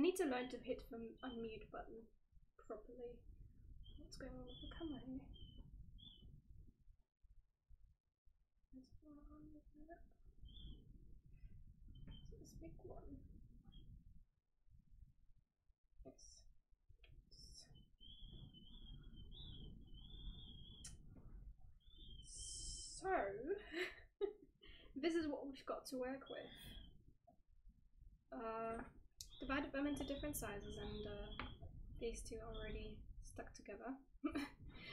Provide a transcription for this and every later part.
I need to learn to hit the unmute button properly. What's going on with the camera here? This big one. Yes. So this is what we've got to work with. Divided them into different sizes, and these two are already stuck together.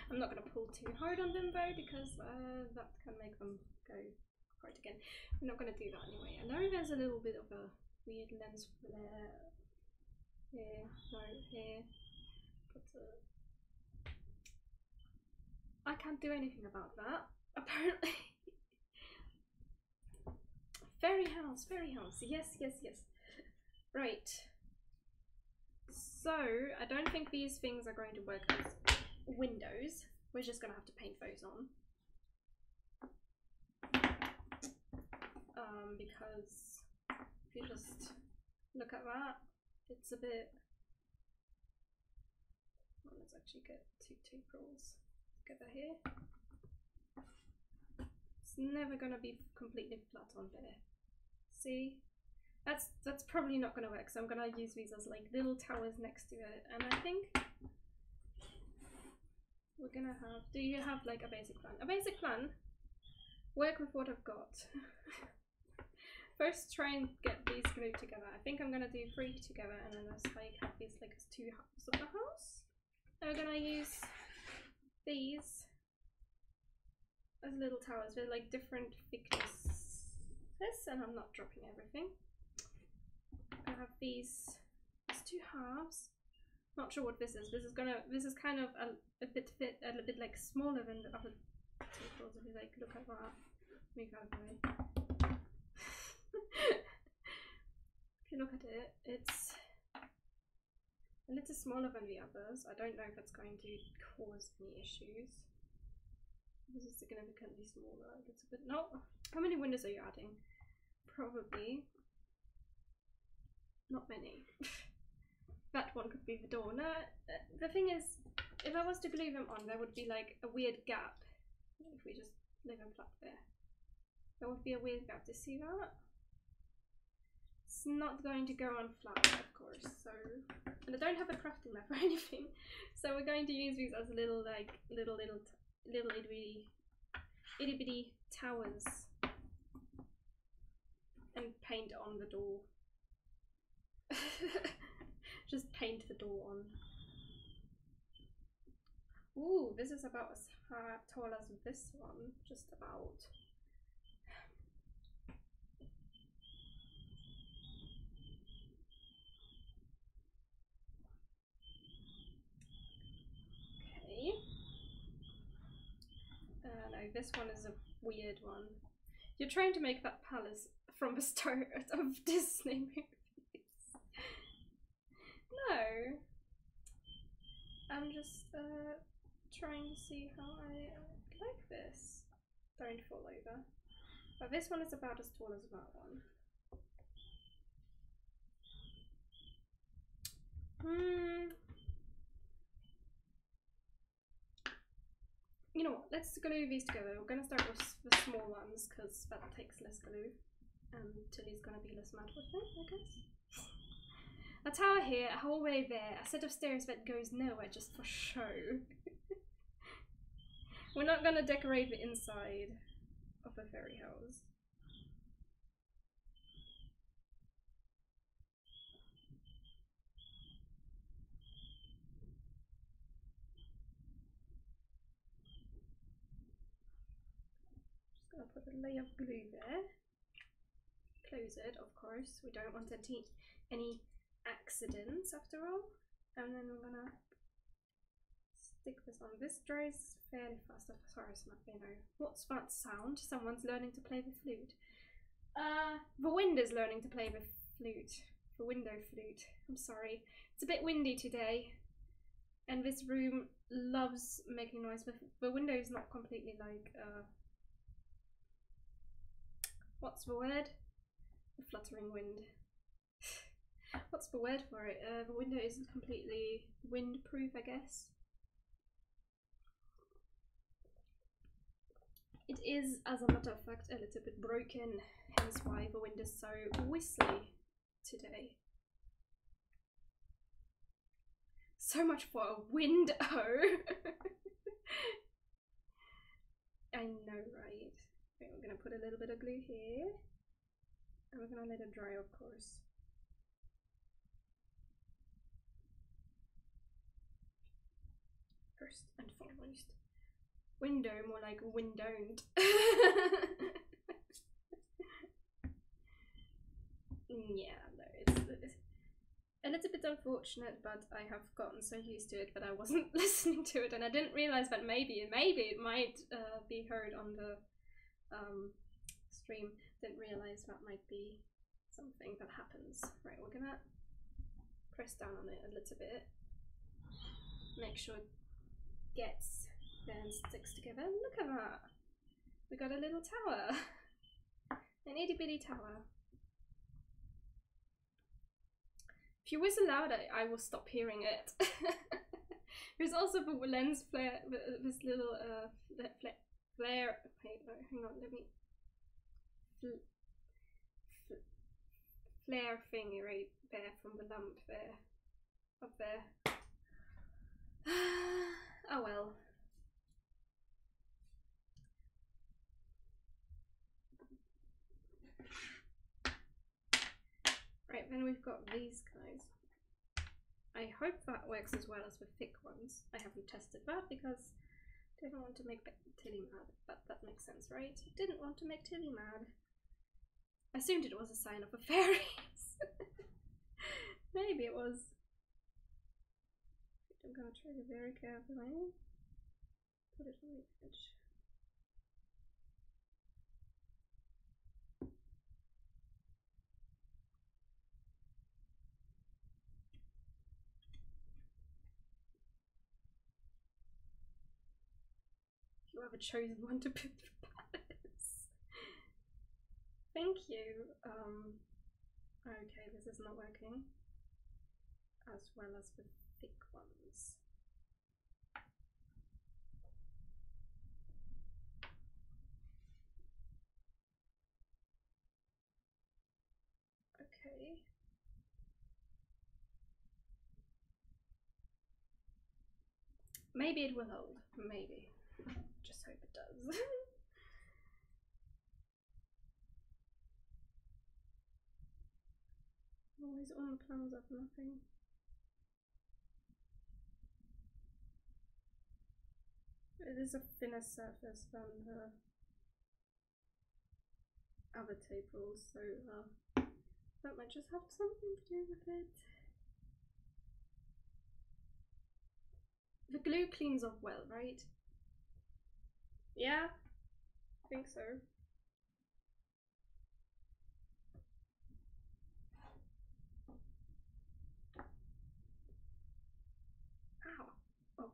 I'm not going to pull too hard on them though, because that can make them go hard again. I'm not going to do that anyway. I know there's a little bit of a weird lens flare here, no, here, but I can't do anything about that, apparently. Fairy house, yes, yes, yes. Right, so I don't think these things are going to work as windows. We're just going to have to paint those on. Because if you just look at that, it's a bit... Well, let's actually get two pulls together here. It's never going to be completely flat on there. See? That's probably not going to work, so I'm going to use these as like little towers next to it, and I think we're going to have... Do you have like a basic plan? A basic plan? Work with what I've got. First try and get these glued together. I think I'm going to do three together, and then just like have these like as two halves of the house. And we're going to use these as little towers. They're like different thicknesses, and I'm not dropping everything. I have these as two halves. Not sure what this is. This is kind of a bit like smaller than the other tables. If you like look at that, move out of the way. If you look at it, it's a little smaller than the others. I don't know if that's going to cause any issues. This is significantly smaller. It's a bit... No. How many windows are you adding? Probably not many. That one could be the door. No, the thing is, if I was to glue them on, there would be like a weird gap. If we just leave them flat there, there would be a weird gap. Do you see that? It's not going to go on flat, of course. So, and I don't have a crafting map or anything, so we're going to use these as little like little itty bitty towers and paint on the door. Just paint the door on. Ooh, this is about as tall as this one, just about. Okay. No, this one is a weird one. You're trying to make that palace from the start of Disney movies. No, I'm just trying to see how I like this. Don't fall over. But this one is about as tall as that one. You know what, let's glue these together. We're going to start with the small ones because that takes less glue. And Tilly's going to be less mad with it, I guess. A tower here, a hallway there, a set of stairs that goes nowhere just for show. We're not gonna decorate the inside of a fairy house. Just gonna put a layer of glue there. Close it, of course. We don't want any accidents after all, and then we're gonna stick this on. This dries fairly fast. Sorry, you know what's that sound? Someone's learning to play the flute. The wind is learning to play the flute. The window flute. I'm sorry, it's a bit windy today, and this room loves making noise. But the window is not completely like what's the word? The fluttering wind. What's the word for it? The window isn't completely windproof, I guess. It is, as a matter of fact, a little bit broken, hence why the wind is so whistly today. So much for a window! I know, right? Okay, we're gonna put a little bit of glue here. And we're gonna let it dry, of course. First and foremost. Window, more like windoned. Yeah, no, it's a little bit unfortunate, but I have gotten so used to it that I wasn't listening to it, and I didn't realize that maybe it might be heard on the stream. Didn't realize that might be something that happens. Right, we're gonna press down on it a little bit, make sure it gets there and sticks together. Look at that! We got a little tower! An itty bitty tower. If you whistle louder, I will stop hearing it. There's also the lens flare, this little flare. Wait, no, hang on, let me. Flare thingy right there from the lamp there. Up there. Oh well. Right, then we've got these guys. I hope that works as well as the thick ones. I haven't tested that because I didn't want to make Tilly mad, but that makes sense, right? I didn't want to make Tilly mad. I assumed it was a sign of the fairies. Maybe it was. I'm gonna try to very carefully put it on the edge. You have a chosen one to put the palace. Thank you. Okay, this is not working as well as with thick ones. Okay. Maybe it will hold, maybe. Just hope it does. Always on the plans of nothing. It is a thinner surface than the other table, so that might just have something to do with it. The glue cleans off well, right? Yeah, I think so. Ow! Oh, got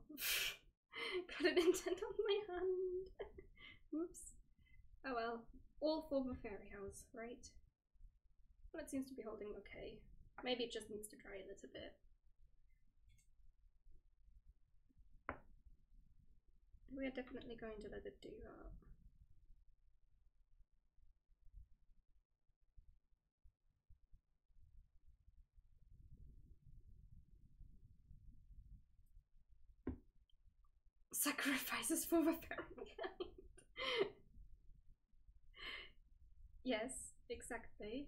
an indent on my hand. Whoops. Oh well, all for the fairy house, right? Well, it seems to be holding okay. Maybe it just needs to dry a little bit. We are definitely going to let it do that. Sacrifices for the fairy. Yes, exactly.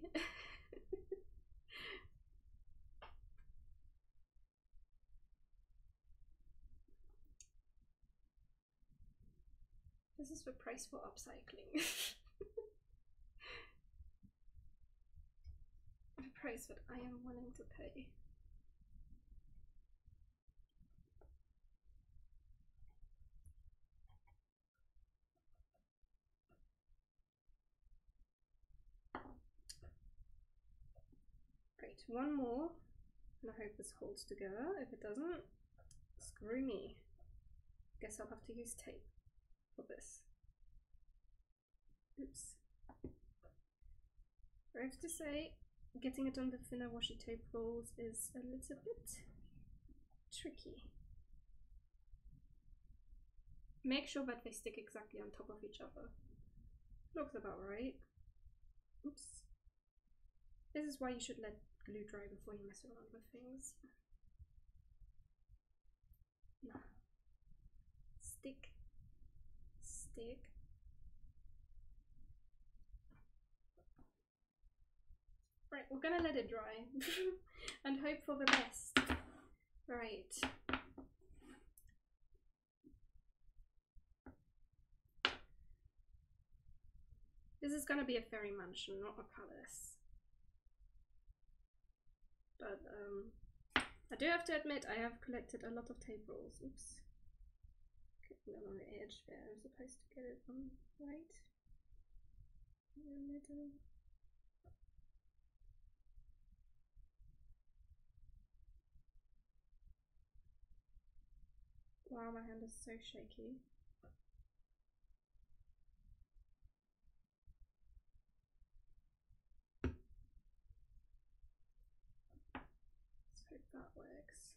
This is the price for upcycling. The price that I am willing to pay. Great, one more, and I hope this holds together. If it doesn't, screw me. Guess I'll have to use tape. This. Oops. I have to say, getting it on the thinner washi tape rolls is a little bit tricky. Make sure that they stick exactly on top of each other. Looks about right. Oops. This is why you should let glue dry before you mess around with things. No. Stick. Stick. Right, we're gonna let it dry and hope for the best. Right. This is gonna be a fairy mansion, not a palace. But I do have to admit I have collected a lot of tape rolls. Oops. Getting them on the edge there. I'm supposed to get it on right in the middle. Wow, my hand is so shaky. Let's hope that works.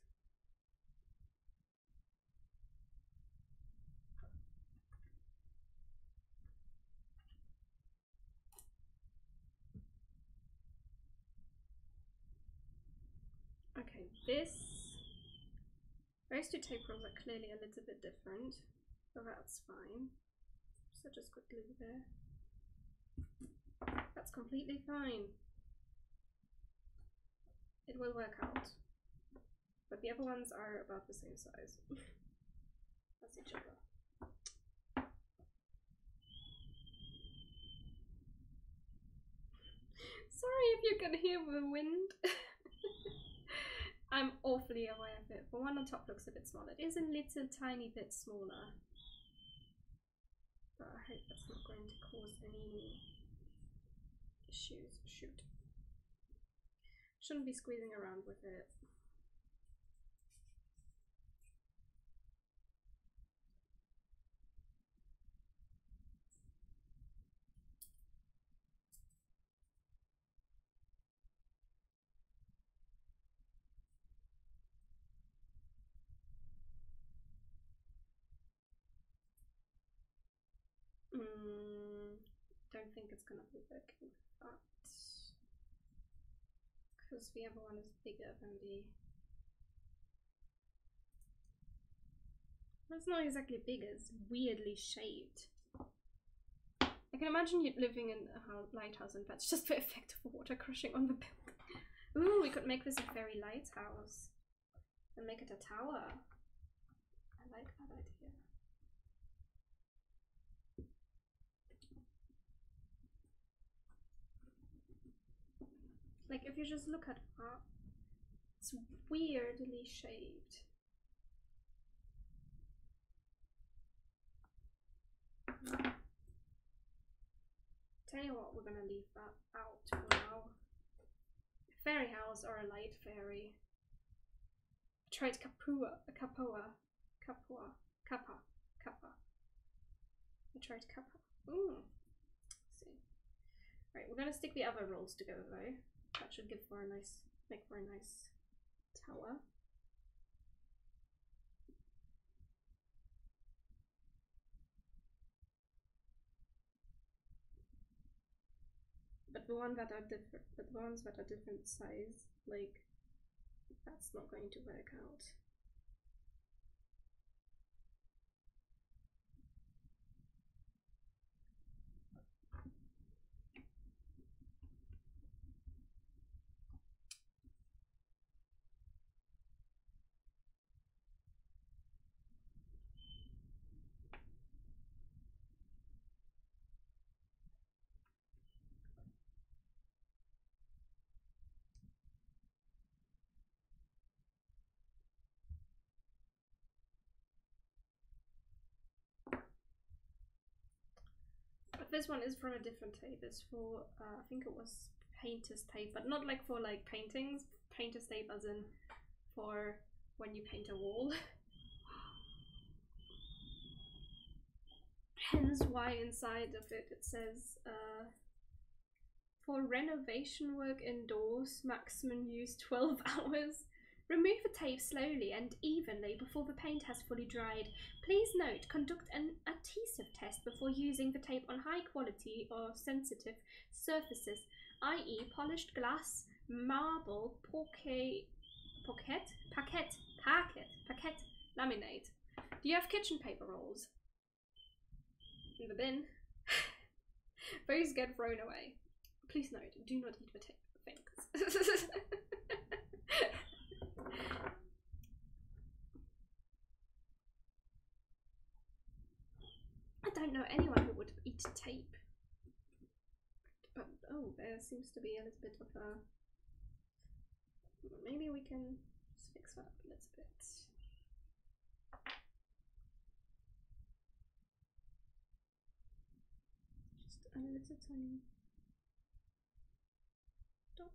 Okay, those two tape rolls are clearly a little bit different, but that's fine. So just quick glue there. That's completely fine. It will work out. But the other ones are about the same size. That's each other. Sorry if you can hear the wind. I'm awfully aware of it. The one on top looks a bit smaller. It is a little tiny bit smaller. But I hope that's not going to cause any issues. Shoot. Shouldn't be squeezing around with it. Don't think it's gonna be working with that because the other one is bigger than the. Well, it's not exactly bigger, it's weirdly shaped. I can imagine you living in a lighthouse and that's just the effect of water crashing on the building. Ooh, we could make this a fairy lighthouse and make it a tower. I like that idea. Like, if you just look at that, it's weirdly shaped. Tell you what, we're gonna leave that out for now. A fairy house or a light fairy. I tried kappa. Ooh. Let's see. Right, we're gonna stick the other rolls together though. That should give for a nice, make for a nice tower. But the one that are different, but the ones that are different size, like that's not going to work out. This one is from a different tape. It's for I think it was painter's tape, but not like for like paintings. Painter's tape as in for when you paint a wall. Hence why inside of it says For renovation work indoors, maximum use 12 hours. Remove the tape slowly and evenly before the paint has fully dried. Please note, conduct an adhesive test before using the tape on high quality or sensitive surfaces, i.e. polished glass, marble, parquet, laminate. Do you have kitchen paper rolls? In the bin. Those get thrown away. Please note, do not eat the tape. Thanks. I don't know anyone who would eat tape. But, oh, there seems to be a little bit of a... Maybe we can fix that up a little bit. Just a little tiny dot.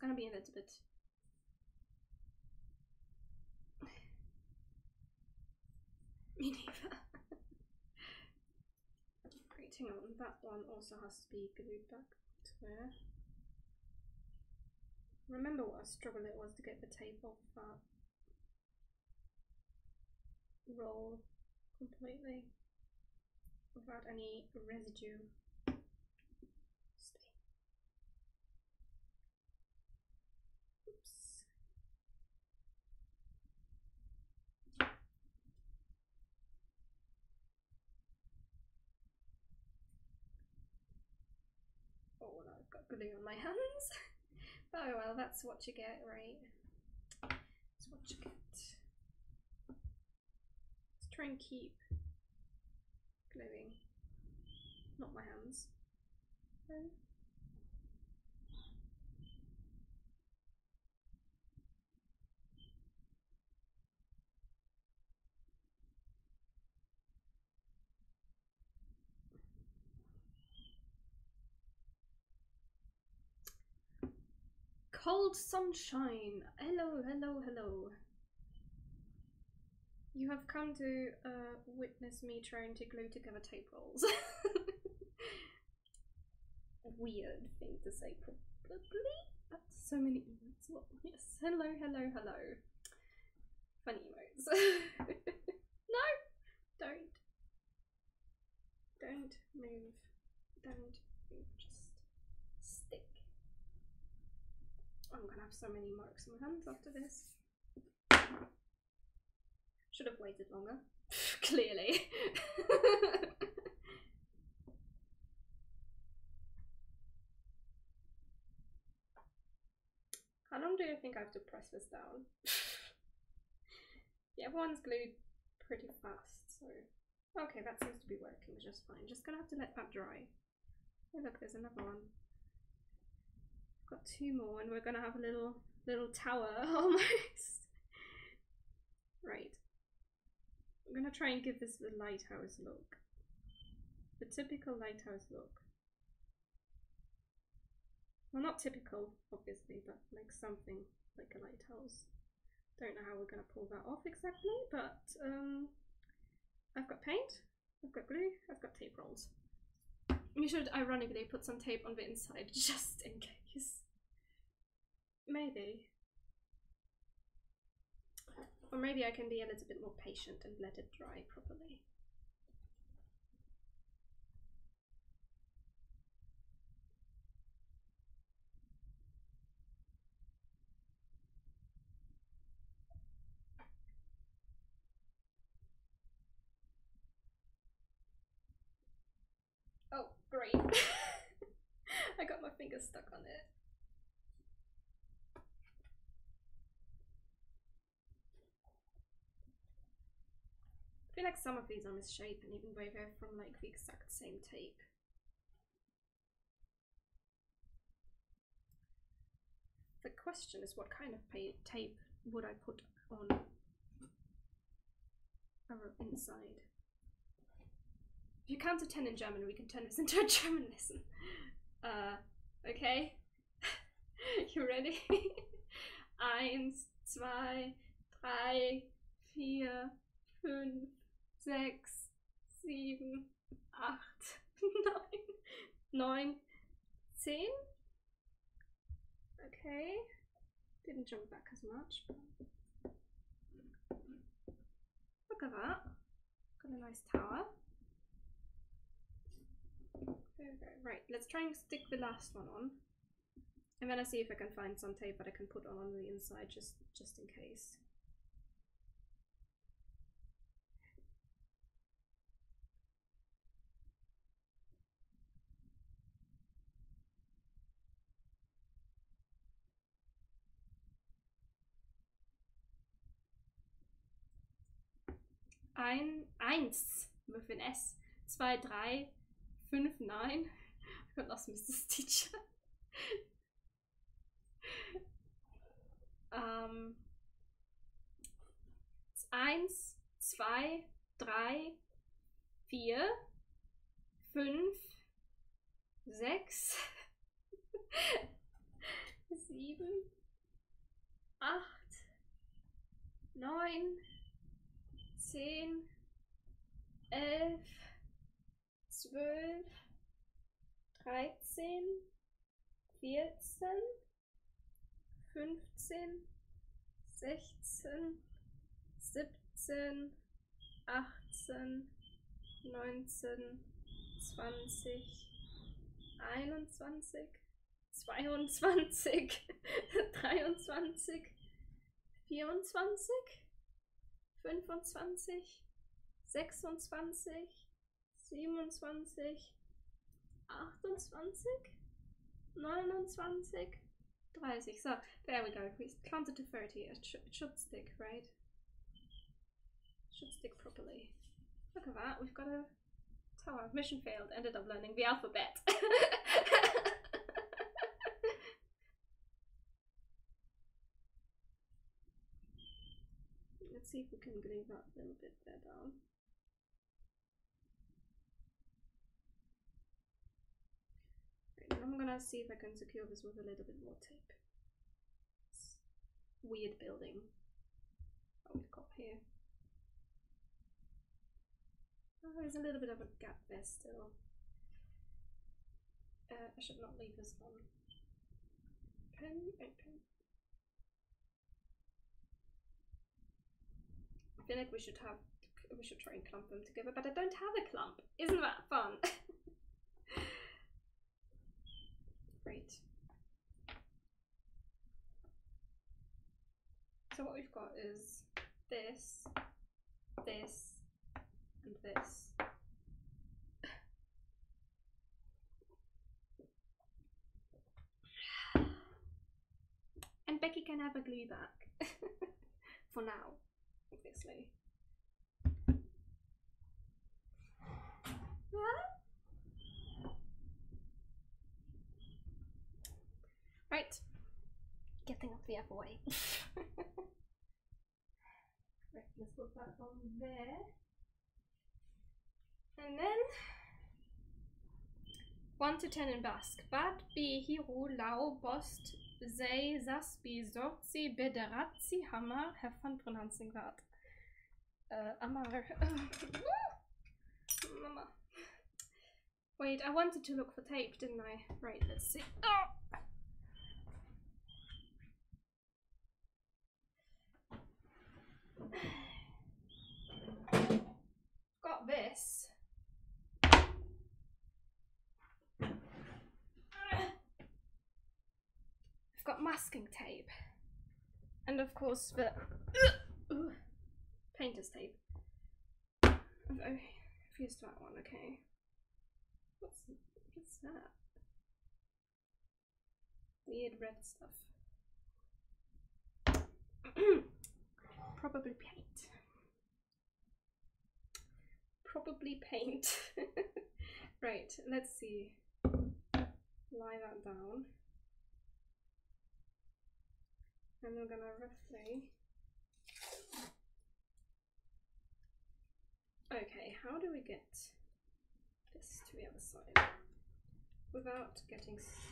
Gonna be a little bit me neither. Great, hang on, that one also has to be glued back to there. Remember what a struggle it was to get the tape off that roll completely without any residue. Got glue on my hands. Oh well, that's what you get, right? That's what you get. Let's try and keep gluing. Not my hands. No. Cold sunshine. Hello, hello, hello. You have come to witness me trying to glue together tape rolls. A weird thing to say, probably. That's so many emotes. Well, yes. Hello, hello, hello. Funny emotes. No, don't move. Don't move. Just. I'm gonna have so many marks on my hands after this. Should have waited longer. Clearly. How long do you think I have to press this down? Yeah, everyone's glued pretty fast, so... Okay, that seems to be working just fine. Just gonna have to let that dry. Oh look, there's another one. Got two more and we're gonna have a little tower almost. Right, I'm gonna try and give this the lighthouse look, the typical lighthouse look. Well, not typical obviously, but like something like a lighthouse. Don't know how we're gonna pull that off exactly, but I've got paint, I've got glue, I've got tape rolls. You should ironically put some tape on the inside just in case. Maybe. Or maybe I can be a little bit more patient and let it dry properly. Oh, great. I got my fingers stuck on it. I feel like some of these are misshapen, even though they're from like the exact same tape. The question is, what kind of tape would I put on our inside? If you count to 10 in German, we can turn this into a German lesson. Okay. You ready? 1, 2, 3, 4, 5, 6, 7, 8, 9, 10. Okay, didn't jump back as much. Look at that, got a nice tower. There we go. Right, let's try and stick the last one on. I'm gonna see if I can find some tape that I can put on the inside, just in case. Eins with an S. 2, 3, 5, 9. I got lost, Mrs. Teacher. It's 1, 2, 3, 4, 5, 6, 27, 28, 29, 30. So, there we go. We counted to 30. It should stick, right? It should stick properly. Look at that. We've got a tower. Mission failed. Ended up learning the alphabet. Let's see if we can glue that a little bit there down. I'm gonna see if I can secure this with a little bit more tape. It's weird building that we've got here. Oh, there's a little bit of a gap there still. I should not leave this one. Pen open. I feel like we should try and clump them together, but I don't have a clump. Isn't that fun? Great. So what we've got is this, this, and this. And Becky can have a glue back for now, obviously. What? Right, getting up the other way. Right, let's put that on there. And then 1 to 10 in Basque. Bad, B, Hiru, Lau, Bost, Zay, Zaspi, Zorzi, Bederazzi, Hamar. Have fun pronouncing that. Amar. Mama. Wait, I wanted to look for tape, didn't I? Right, let's see. Oh! Got this. I've got masking tape, and of course the painter's tape. I've used that one. Okay. What's that? Weird red stuff. Probably paint. Probably paint. Right, let's see. Lie that down. And we're gonna roughly. Okay, how do we get this to the other side without getting stuck?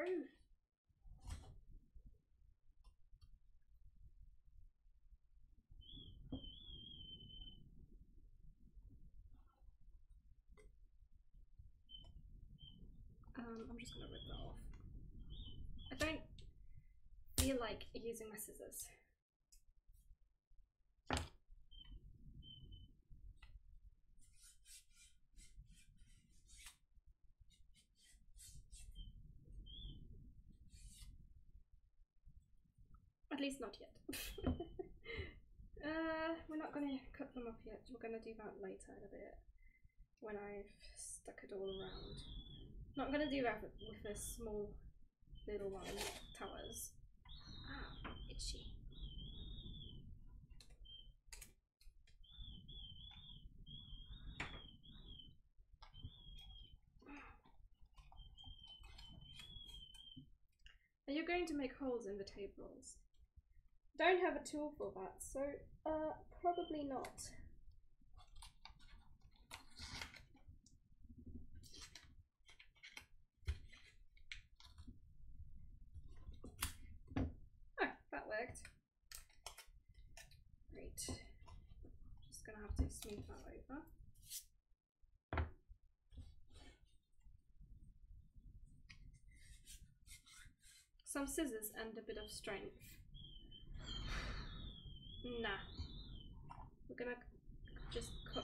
fruit. I'm just gonna rip that off. I don't feel like using my scissors. At least not yet. We're not gonna cut them up yet. We're gonna do that later in a bit when I've stuck it all around. Not gonna do that with the small little one towers. Ah, itchy. Are you going to make holes in the tables? Don't have a tool for that, so probably not. Oh, that worked. Great. Just gonna have to smooth that over. Some scissors and a bit of strength. Nah, we're gonna just cut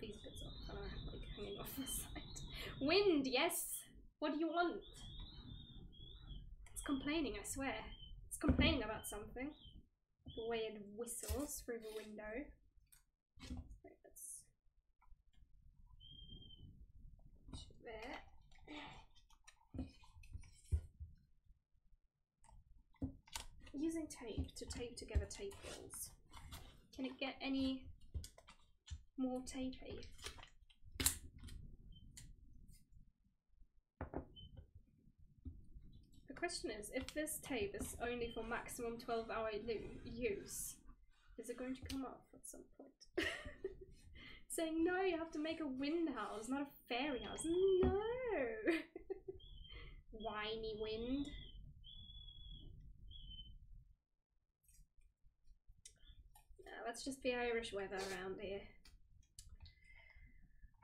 these bits off that are like hanging off the side. Wind, yes! What do you want? It's complaining, I swear. It's complaining about something. The way it whistles through the window. Right, that's there. Using tape to tape together tables. Can it get any more tapey? The question is, if this tape is only for maximum 12-hour use, is it going to come off at some point? Saying no, you have to make a wind house, not a fairy house. No! Whiny wind. That's just the Irish weather around here.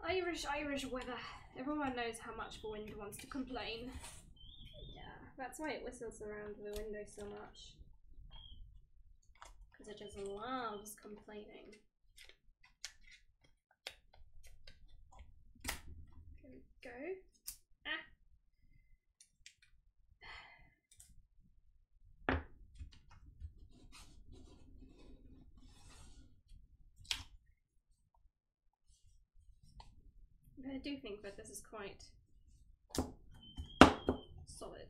Irish weather. Everyone knows how much the wind wants to complain. Yeah, that's why it whistles around the window so much. Because it just loves complaining. There we go. I do think that this is quite solid,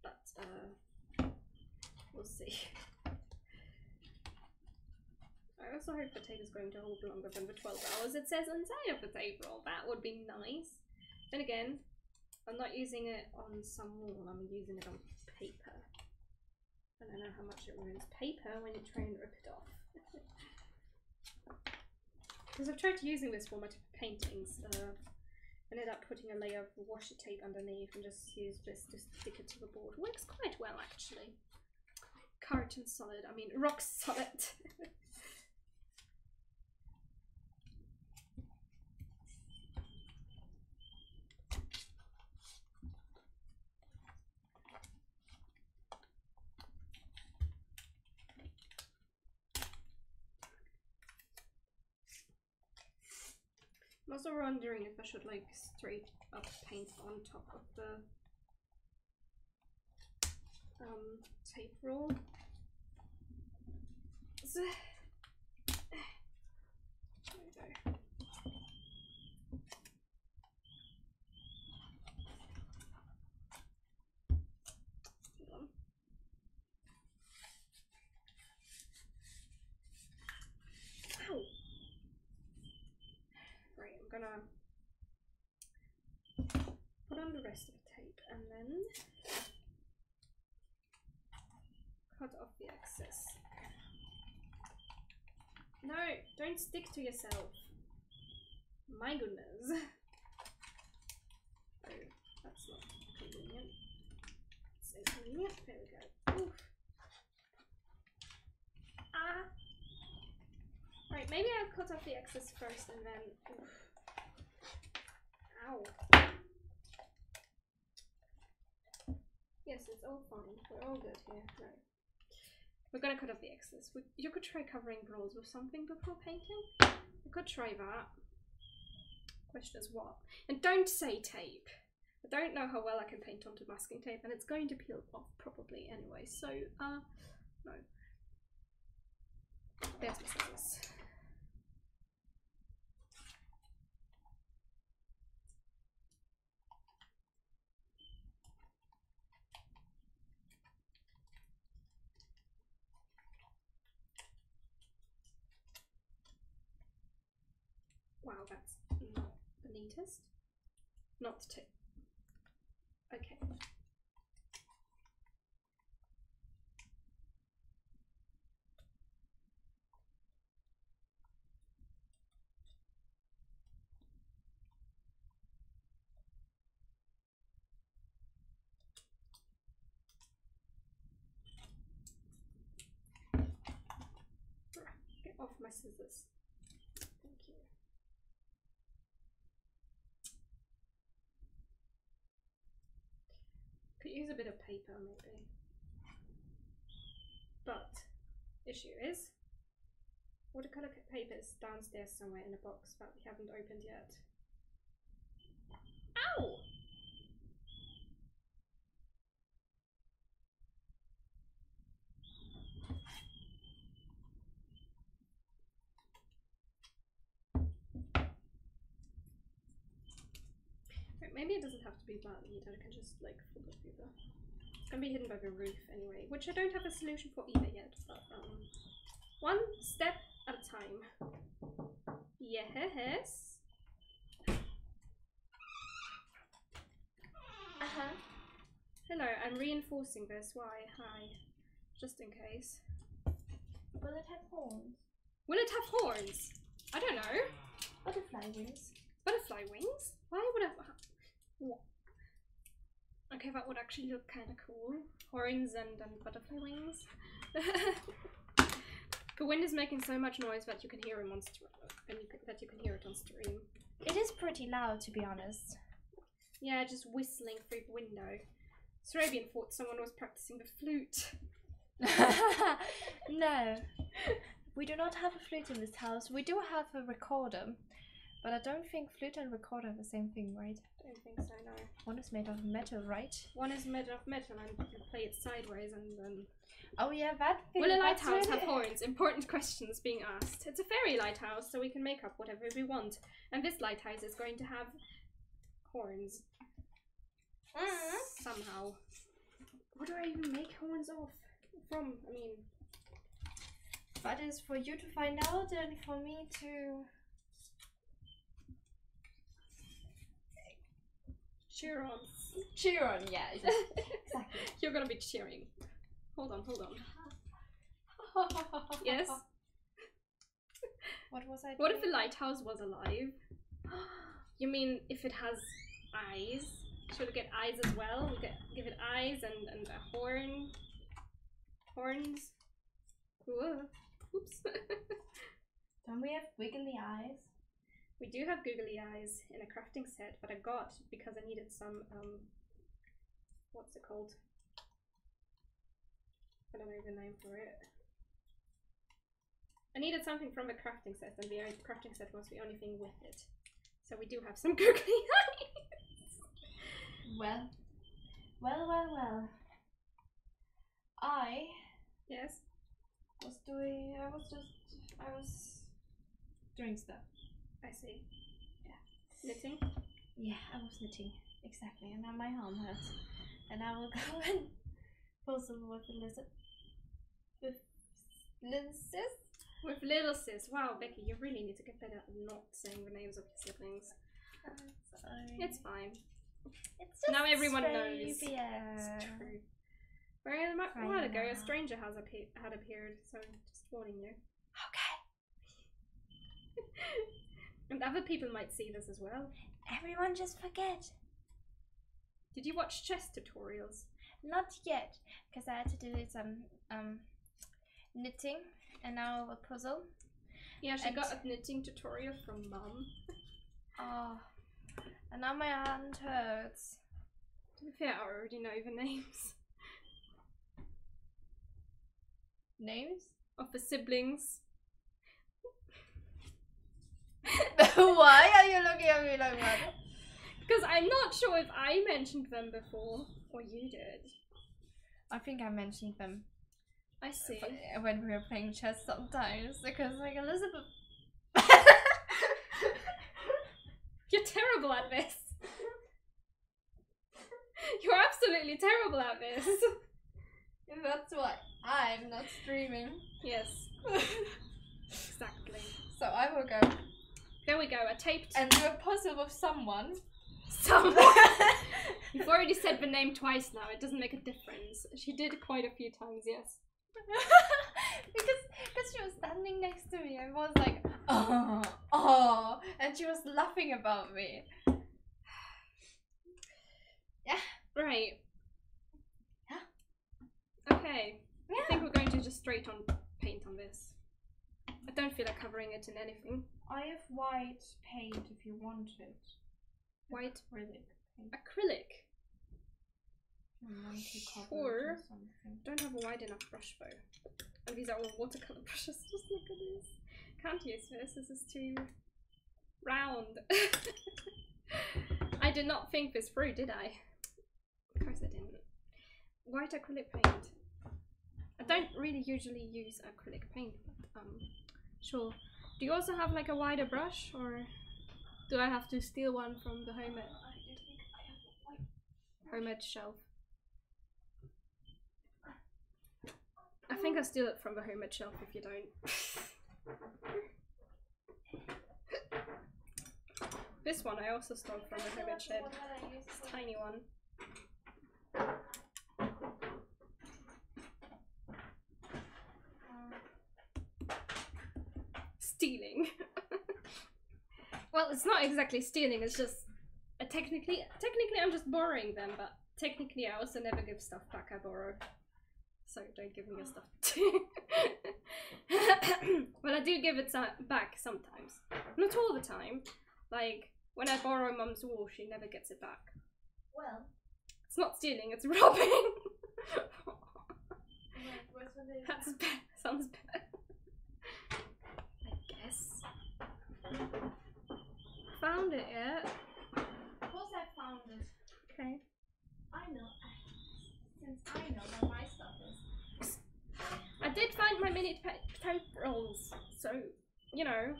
but we'll see. I also hope the tape is going to hold longer than the 12 hours it says inside of the table. That would be nice. Then again, I'm not using it on some wall, I'm using it on paper. I don't know how much it ruins paper when you try and rip it off. Because I've tried using this for my paintings, ended up putting a layer of washi tape underneath and just used this to stick it to the board. Works quite well, actually. Carton solid, I mean rock solid. I'm also wondering if I should like straight up paint on top of the tape roll. There we go. Put on the rest of the tape and then cut off the excess. No, don't stick to yourself. My goodness. Oh, that's Dominion. Save Dominion. There we go. Oof. Ah. Right, maybe I'll cut off the excess first and then. Oof. Ow. Yes, it's all fine. We're all good here. No. We're gonna cut off the excess. You could try covering brawls with something before painting. You could try that. Question is what? And don't say tape. I don't know how well I can paint onto masking tape, and it's going to peel off probably anyway. So, no. There's my scissors. Wow, that's not the neatest. Not the tip. Okay. Get off my scissors. Thank you. Could use a bit of paper maybe, but issue is watercolor paper is downstairs somewhere in a box that we haven't opened yet. Ow! Maybe it doesn't have to be that neat, I can just like flip it over. It's gonna be hidden by the roof anyway, which I don't have a solution for either yet, but one step at a time. Yes. Uh-huh. Hello, I'm reinforcing this. Why? Hi. Just in case. Will it have horns? Will it have horns? I don't know. Butterfly wings. Butterfly wings? Why would I What? Okay, that would actually look kind of cool. Horns and butterfly wings. The wind is making so much noise that you can hear him on stream, and that you can hear it on stream. It is pretty loud, to be honest. Yeah, just whistling through the window. Sarabian thought someone was practicing the flute. No, we do not have a flute in this house. We do have a recorder. But I don't think flute and recorder are the same thing, right? I don't think so, no. One is made of metal, right? One is made of metal and you can play it sideways and then... Oh yeah, that thing. Will a lighthouse have horns? Important questions being asked. It's a fairy lighthouse, so we can make up whatever we want. And this lighthouse is going to have... horns. Somehow. What do I even make horns off? From, I mean... That is for you to find out and for me to... Cheer on. Cheer on, yeah. Exactly. You're gonna be cheering. Hold on, hold on. Yes? What was I doing? What if the lighthouse was alive? You mean if it has eyes? Should we get eyes as well? We give it eyes and a horn. Horns. Whoa. Oops. Don't we have wiggly eyes? We do have googly eyes in a crafting set that I got because I needed some, what's it called? I don't know the name for it. I needed something from a crafting set and the crafting set was the only thing with it. So we do have some googly eyes. Well. Yes? I was doing stuff. I see. Yeah. Knitting? Yeah, I was knitting. Exactly. And now my arm hurts. And I will go and puzzle with the lizard. With little sis? With little sis. Wow, Becky, you really need to get better at not saying the names of your siblings. I'm sorry. It's fine. It's just now everyone knows. Yeah. It's true. Where a while ago, a stranger has had appeared, so just warning you. Okay. And other people might see this as well. Everyone just forget. Did you watch chess tutorials? Not yet, because I had to do some knitting and now a puzzle. Yeah, she got a knitting tutorial from mom. Oh, and now my hand hurts. To be fair, I already know the names. Names? Of the siblings. Why are you looking at me like that? Because I'm not sure if I mentioned them before, or you did. I think I mentioned them. I see. When we were playing chess sometimes, because like Elizabeth... You're terrible at this. You're absolutely terrible at this. And that's why I'm not streaming. Yes. Exactly. So I will go. There we go, I taped. And do a puzzle with someone. Someone? You've already said the name twice now, it doesn't make a difference. She did quite a few times, yes. Because she was standing next to me and was like, oh, oh, and she was laughing about me. Yeah. Right. Yeah. Okay. Yeah. I think we're going to just straight on paint on this. I don't feel like covering it in anything. I have white paint if you want it. White acrylic. Acrylic. Or don't have a wide enough brush though. And these are all watercolor brushes. Just look at this. Can't use this. This is too round. I did not think this through, did I? Of course I didn't. White acrylic paint. I don't really usually use acrylic paint, but sure. Do you also have like a wider brush, or do I have to steal one from the home ed shelf? I think I steal it from the home ed shelf if you don't. This one I also stole from the home ed shelf. This tiny one. Stealing. Well, it's not exactly stealing, it's just technically I'm just borrowing them, but technically I also never give stuff back I borrow. So don't give me your stuff. Well, I do give it back sometimes. Not all the time. Like, when I borrow mum's wool, she never gets it back. Well. It's not stealing, it's robbing. That's bad. Sounds bad. Found it yet? Of course I found it. Okay. I know. Since I know where my stuff is. I did find my mini potato rolls, so you know.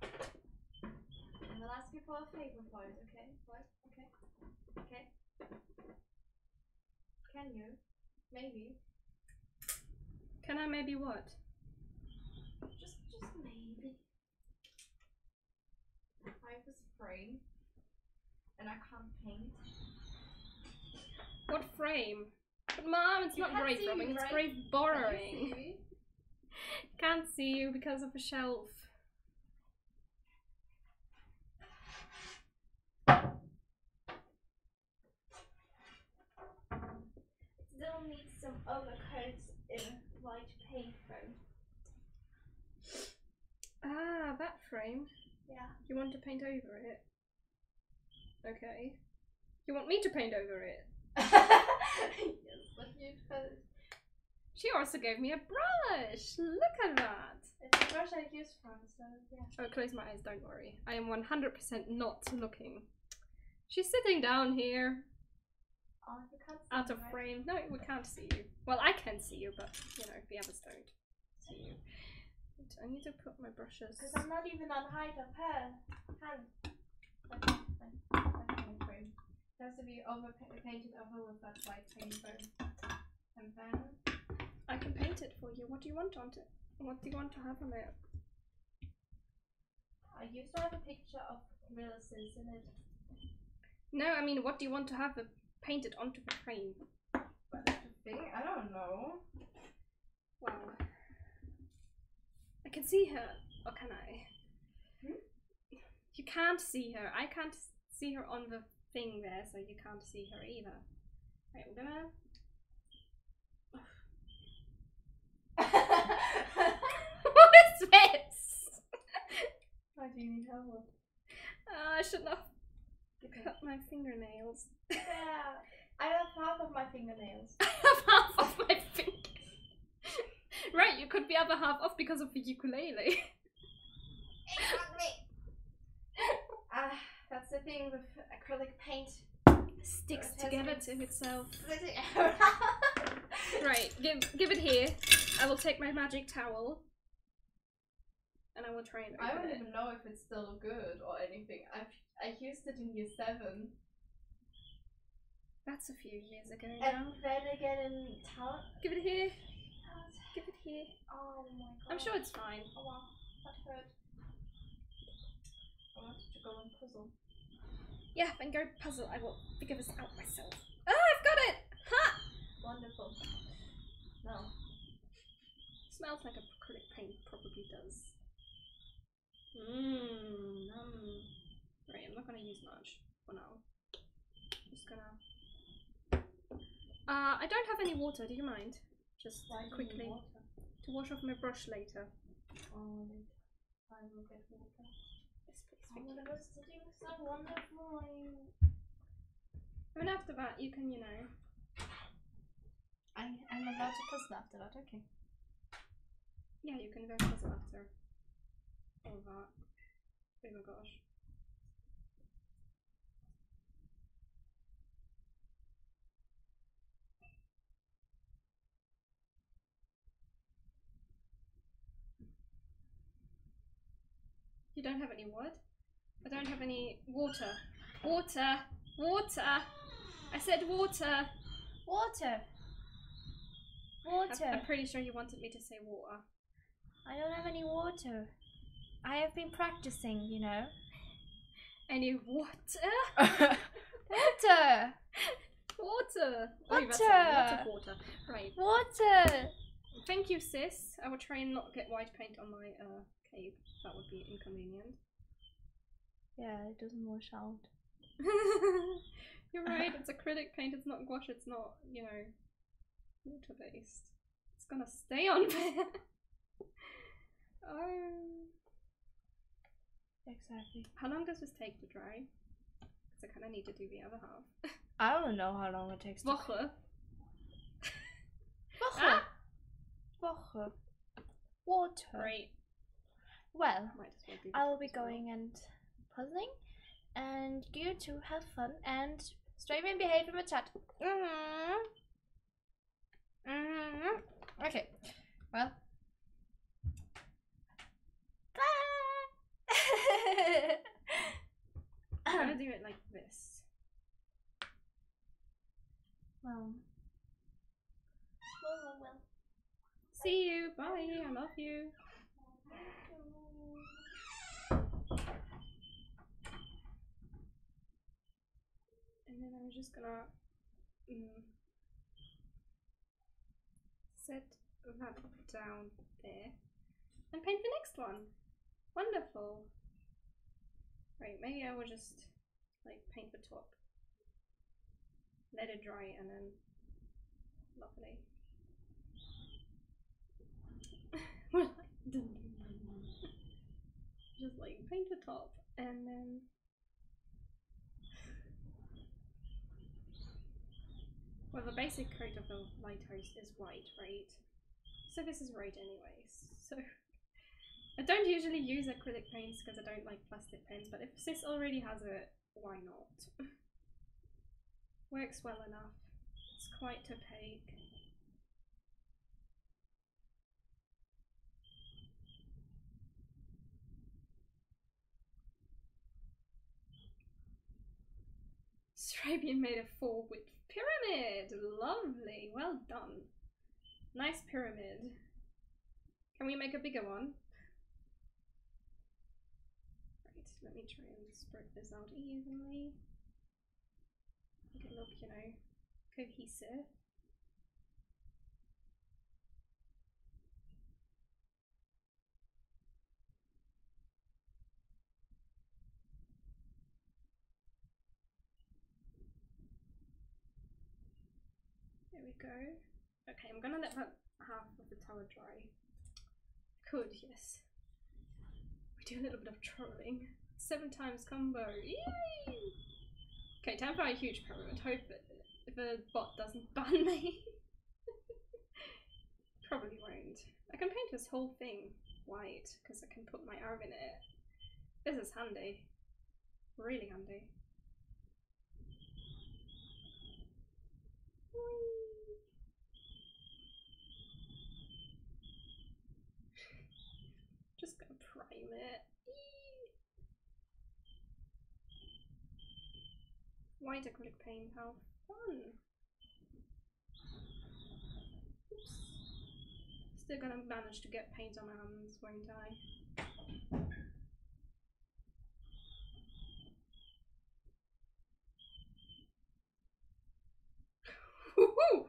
And I'll ask you for a favor for it, okay? What? Okay. Okay. Can you? Maybe. Can I maybe what? Just maybe. I was frame and I can't paint. What frame? But mom, it's not brave robbing, it's brave borrowing. Can't see you because of the shelf. Still need some overcoats in white paint though. Ah, that frame. Yeah. You want to paint over it? Okay. You want me to paint over it? Yes, but you first. She also gave me a brush! Look at that! It's a brush I use from, so yeah. Oh, close my eyes, don't worry. I am 100% not looking. She's sitting down here. Oh, you can't see out of right? Frame. No, we can't see you. Well, I can see you, but, you know, the others don't see you. I need to put my brushes. Because I'm not even on height of her hand. It has to be over painted over with that white paint foam. And then I can paint it for you. What do you want on it? What do you want to have on it? I used to have a picture of Millicent in it. No, I mean, what do you want to have painted onto the frame? But that's the thing. I don't know. Wow. I can see her, or can I? Hmm? You can't see her. I can't see her on the thing there, so you can't see her either. Right, we're gonna... What is this? Why do you need help? Oh, I shouldn't have cut my fingernails. Yeah, I have half of my fingernails. I have half of my fingers. Right, you could be other half off because of the ukulele. Exactly. That's the thing with acrylic paint. Sticks together to itself. Right, give it here. I will take my magic towel. And I will try and open it. I don't even know if it's still good or anything. I used it in year 7. That's a few years ago now. And then again in town. Give it here. Give it here. Oh my god. I'm sure it's fine. Oh wow, that hurt. I wanted to go and puzzle. Yeah, then go puzzle. I will figure this out myself. Ah, I've got it! Ha! Wonderful. No. Smells like acrylic paint probably does. Right, I'm not gonna use much for now. Just gonna... I don't have any water, do you mind? Just quickly to wash off my brush later. Oh, I will get water. Yes, please. I'm gonna go sitting with someone of mine. I mean, after that, you can, you know. I'm allowed to puzzle after that, okay. Yeah, you can go puzzle after all that. Oh my gosh. You don't have any wood? I don't have any water. Water! Water! I said water! Water! Water! I'm pretty sure you wanted me to say water. I don't have any water. I have been practicing, you know. Any water? Water! Water! Water! Water! Water! Right. Water! Thank you, sis. I will try and not get white paint on my cave. That would be inconvenient. Yeah, it doesn't wash out. You're right, it's acrylic paint, it's not gouache, it's not, you know, water based. It's gonna stay on there. Oh. Exactly. How long does this take to dry? Because I kind of need to do the other half. I don't know how long it takes to dry. Woche. Woche. Ah? Woche. Water. Right. Well, I will be going and puzzling, and you two have fun and streaming behavior with chat. Okay, well, bye. I'm gonna do it like this. Well. See you. Bye. I love you. And then I'm just gonna set that down there and paint the next one. Wonderful. Right, maybe I will just like paint the top, let it dry, and then lovely. Well, I don't know. Just like paint the top and then well, the basic coat of the lighthouse is white, right? So this is right anyways. So I don't usually use acrylic paints because I don't like plastic paints, but if sis already has it, why not? Works well enough. It's quite opaque. Strabian made a 4-width pyramid! Lovely! Well done! Nice pyramid. Can we make a bigger one? Right, let me try and spread this out evenly. Make it look, you know, cohesive. There we go. Okay, I'm gonna let that half of the tower dry. Could, yes. We do a little bit of trolling. 7 times combo. Yay! Okay, time for a huge pyramid. Hope the bot doesn't ban me. Probably won't. I can paint this whole thing white because I can put my arm in it. This is handy. Really handy. Just gonna prime it. White acrylic paint, how fun! Oops. Still gonna manage to get paint on my hands, won't I? Woohoo!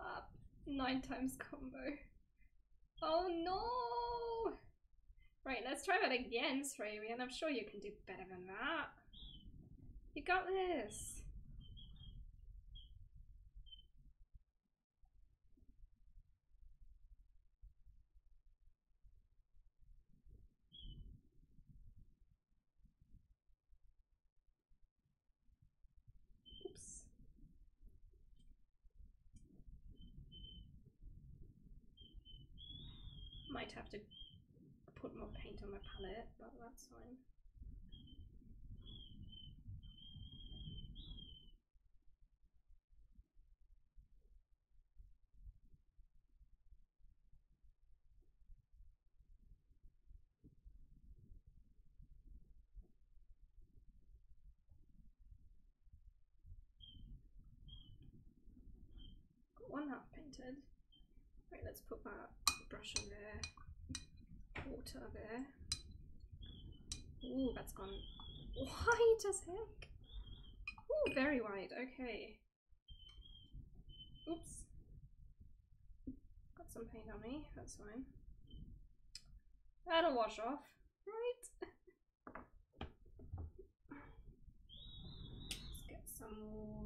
Up 9 times combo. Oh no! Right, let's try that again, Sravian, and I'm sure you can do better than that. You got this. Might have to put more paint on my palette, but that's fine. Got 1 half painted. Right, let's put that brush on there, water there. Ooh, that's gone white as heck. Ooh, very white, okay. Oops. Got some paint on me, that's fine. That'll wash off, right? Let's get some more.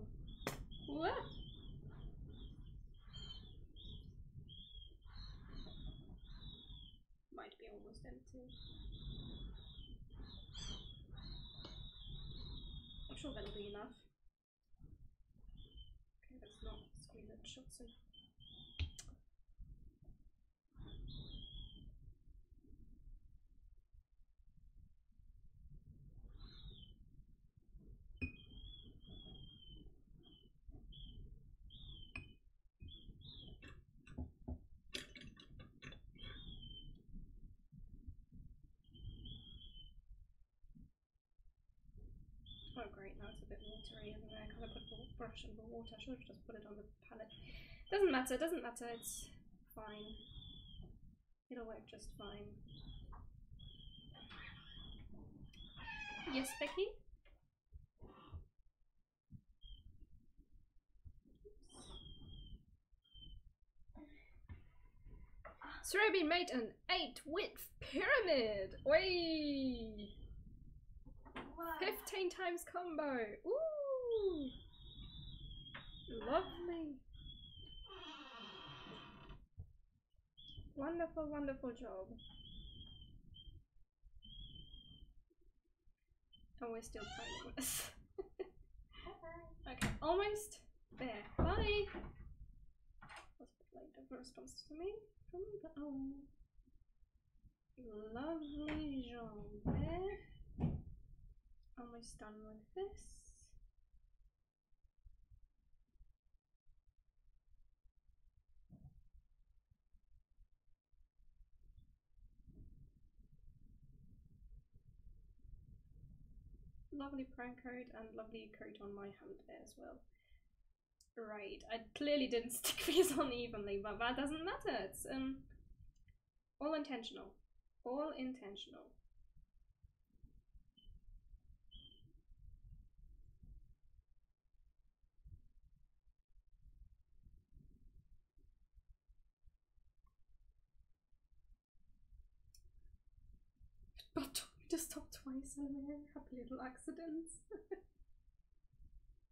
Whoa. Might be almost empty. I'm sure that'll be enough. Okay, let's not squeeze that shot soon. Oh great, now it's a bit watery everywhere because I put the brush in the water. I should have just put it on the palette. Doesn't matter, it's fine. It'll work just fine. Yes, Becky? Sravian made an 8-width pyramid! Whey! 15 times combo! Ooh! Lovely! Wonderful, wonderful job. And we're still playing this. Okay, almost there. Bye! That's a bit late of a response to me. Oh. Lovely job there. Almost done with this. Lovely prank coat and lovely coat on my hand there as well. Right, I clearly didn't stick these on evenly, but that doesn't matter. It's all intentional. All intentional. But to stop twice in a minute. Happy little accidents.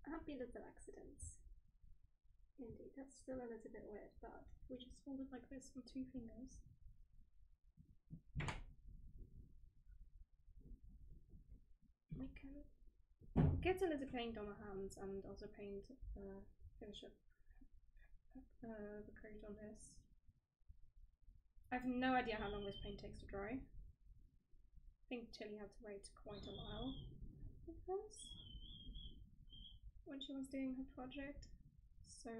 Happy little accidents. Indeed, that's still a little bit weird, but we just hold it like this with two fingers. We can get a little paint on the hands and also paint finish up the coat on this. I have no idea how long this paint takes to dry. I think Tilly had to wait quite a while with this when she was doing her project. So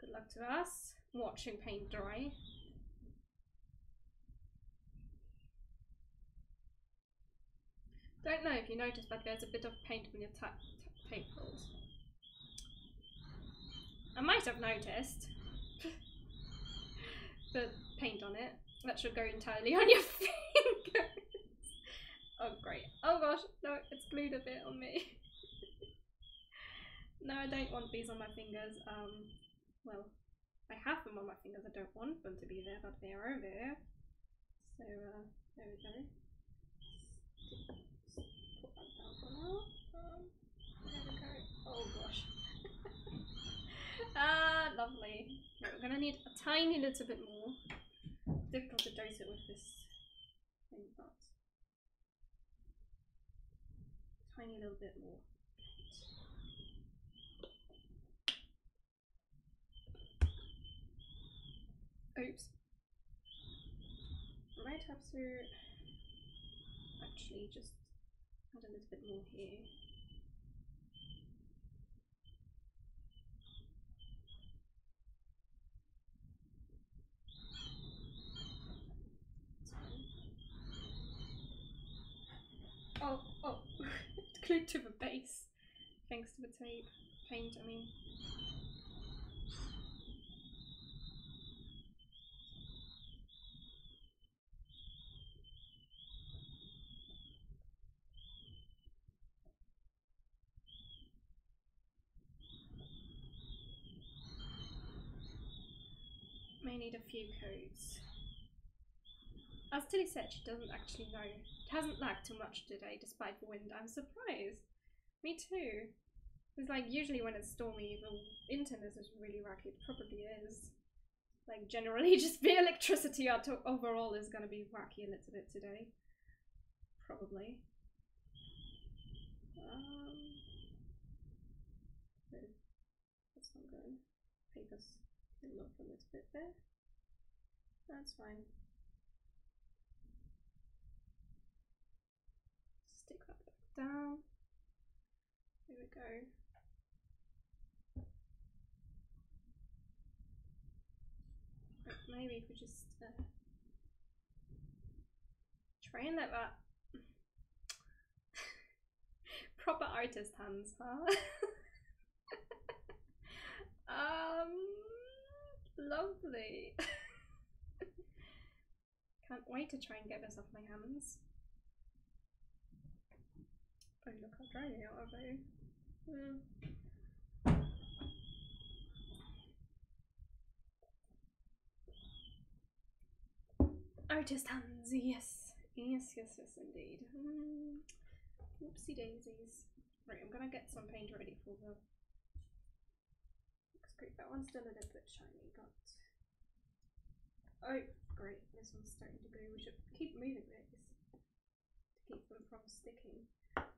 good luck to us watching paint dry. Don't know if you noticed, but there's a bit of paint on your tape rolls. I might have noticed the paint on it. That should go entirely on your fingers. Oh great! Oh gosh, no, it's glued a bit on me. No, I don't want these on my fingers. Well, I have them on my fingers. I don't want them to be there, but they are there. So there we go. Put that down for now. There we go. Oh gosh. Ah, lovely. Now we're gonna need a tiny little bit more. Difficult to dose it with this thing, but tiny little bit more. Oops. I might have to actually just add a little bit more here. Oh, oh, it's glued to the base, thanks to the tape, paint, I mean. Need a few coats. As Tilly said, she doesn't actually know. It hasn't lagged too much today despite the wind. I'm surprised. Me too. It's like usually when it's stormy the internet is really rocky. It probably is. Like generally just the electricity overall is going to be wacky a little bit today. Probably. No. That's not good. Papers. Look a little bit there. That's fine. Stick that back down. There we go. But maybe if we just try and let that proper artist hands, huh? Lovely. Can't wait to try and get this off my hands. Oh look how dry they are though. Artist hands, yes. Yes, yes, yes indeed. Whoopsie daisies. Right, I'm gonna get some paint ready for the great, that one's still a little bit shiny, but oh great, this one's starting to go. We should keep moving these to keep them from sticking.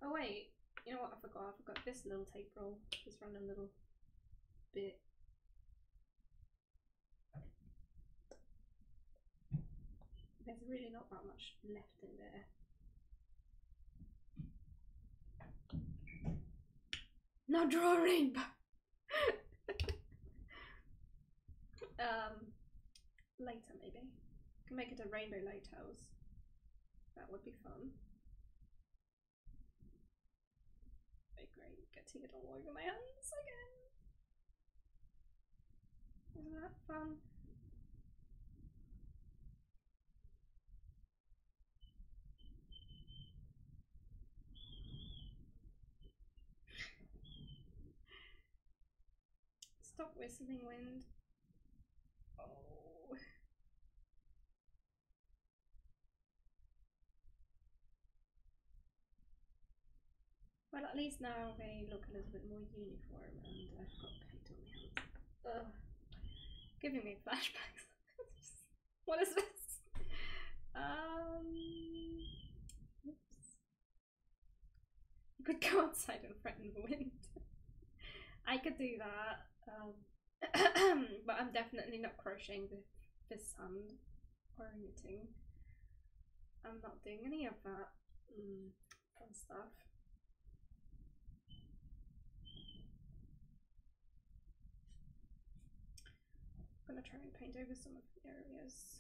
Oh wait, you know what I forgot? I forgot this little tape roll, this random little bit. There's really not that much left in there. Now draw a rainbow! Later maybe. I can make it a rainbow lighthouse. That would be fun. Ticket all over my hands again. Isn't that fun? Stop whistling, wind. Oh. Well, at least now they look a little bit more uniform, and I've got paint on my hands. Ugh. Giving me flashbacks. What is this? Oops. You could go outside and threaten the wind. I could do that. But I'm definitely not crocheting this hand or knitting. I'm not doing any of that fun stuff. I'm gonna try and paint over some of the areas.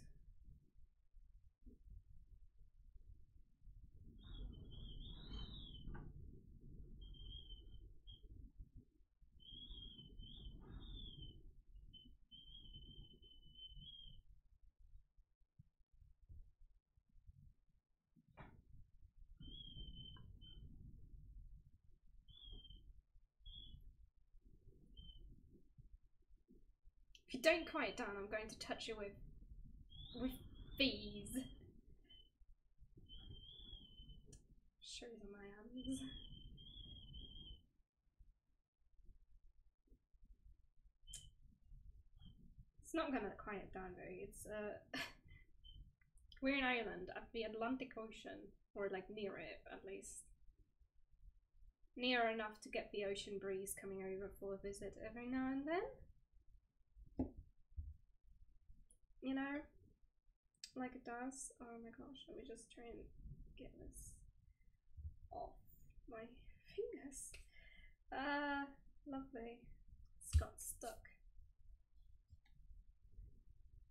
If you don't quiet it down, I'm going to touch you with bees. Show them my hands. It's not going to quiet down though. It's we're in Ireland at the Atlantic Ocean, or like near it at least. Near enough to get the ocean breeze coming over for a visit every now and then. You know, like it does. Oh my gosh, let me just try and get this off my fingers. Lovely. It's got stuck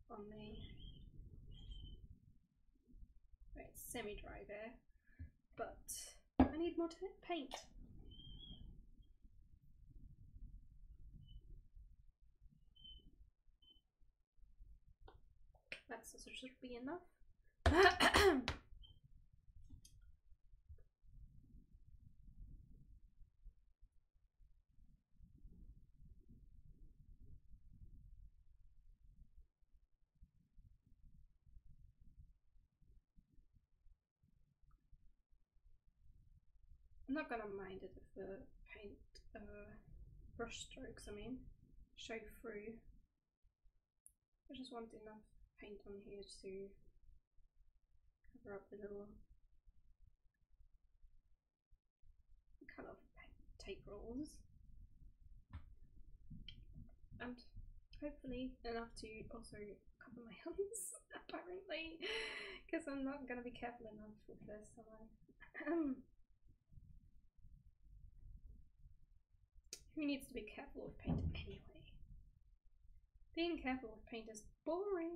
on me. Right, it's semi-dry there, but I need more paint. That's also should be enough. I'm not gonna mind it if the paint brush strokes, I mean, show through. I just want enough paint on here to cover up the little cut off tape rolls, and hopefully enough to also cover my hands apparently, because I'm not going to be careful enough with this, so who needs to be careful with paint anyway? Being careful with paint is boring.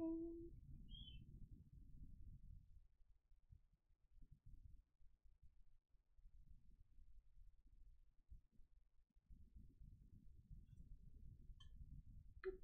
Oops.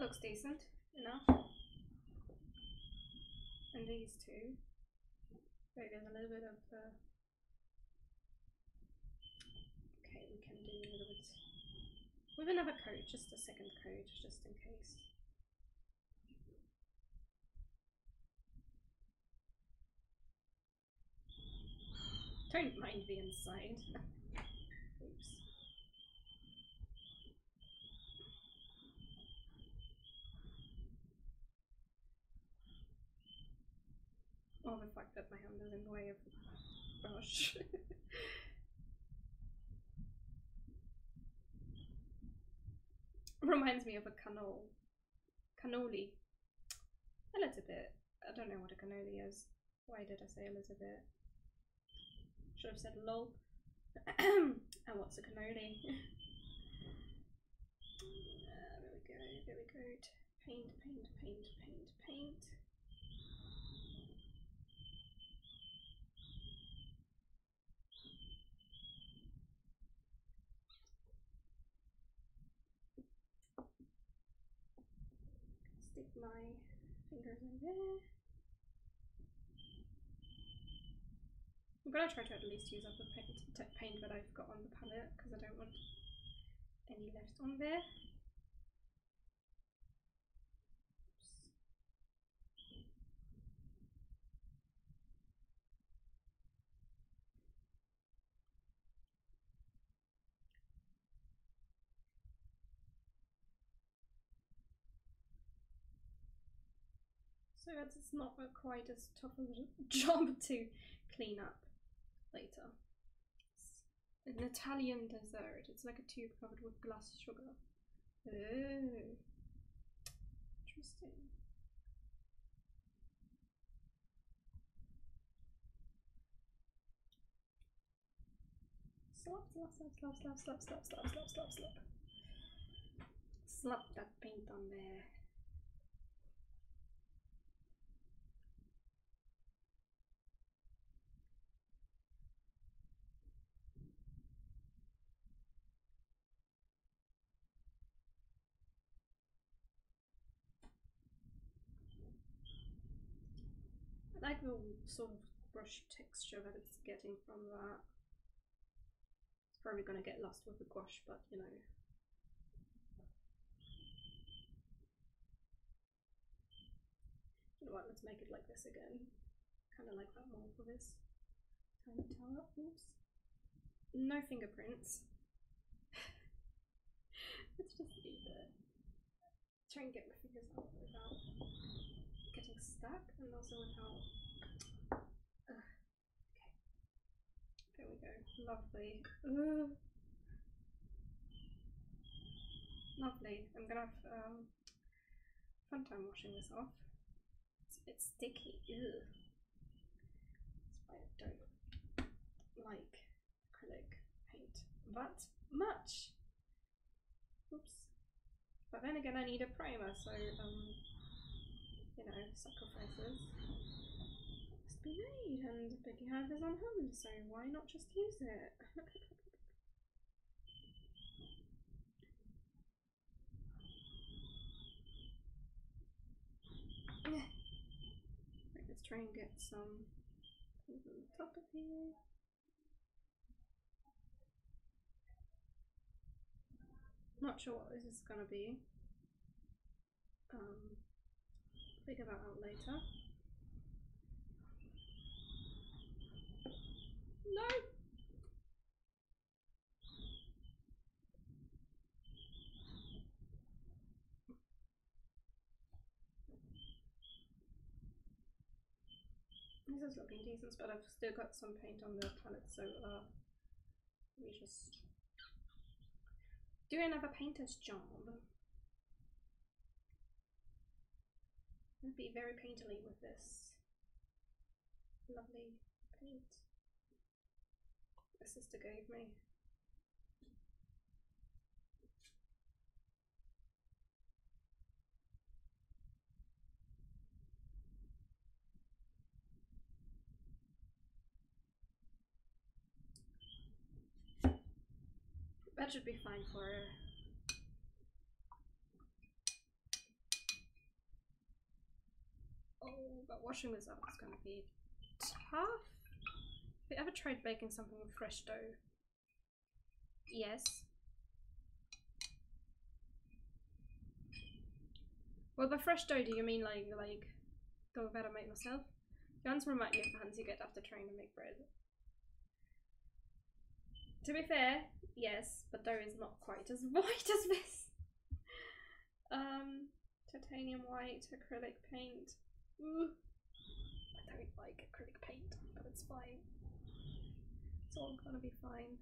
Looks decent enough, and these two, there's a little bit of okay, we can do a little bit with another coat, just a second coat, just in case. Don't mind the inside. Oops. Oh, the fact that my hand is in the way of the brush. reminds me of a cannoli. Cannoli. A little bit. I don't know what a cannoli is. Why did I say a little bit? Should have said lol. And what's a cannoli? There we go, paint. Stick my fingers in there. I'm gonna try to at least use up the paint that I've got on the palette because I don't want any left on there. So it's not quite as tough of a job to clean up later. It's an Italian dessert. It's like a tube covered with glass sugar. Oh, interesting. Slap. Slap that paint on there. I like the sort of brush texture that it's getting from that. It's probably going to get lost with the gouache, but you know. You know what, let's make it like this again. Kind of like that more for this. Tiny tower. Oops. No fingerprints. Let's just leave it. Try and get my fingers out without getting stuck, and also without. Okay, there we go. Lovely. Ooh. Lovely. I'm gonna have fun time washing this off. It's a bit sticky. Ew. That's why I don't like acrylic paint that much. Oops. But then again, I need a primer, so you know, sacrifices must be made, and Becky has this on hand, so why not just use it? Right, let's try and get some things on the top of here. Not sure what this is gonna be. Figure that out later. No! This is looking decent, but I've still got some paint on the palette, so we just do another painter's job. I'd be very painterly with this lovely paint my sister gave me. That should be fine for her. But washing this up is going to be tough. Have you ever tried baking something with fresh dough? Yes. Well, by fresh dough, do you mean like dough that I make myself? The answer might be the hands you get after trying to make bread. To be fair, yes, but dough is not quite as white as this. Titanium white acrylic paint. Ooh, I don't like acrylic paint, but it's fine. It's all gonna be fine.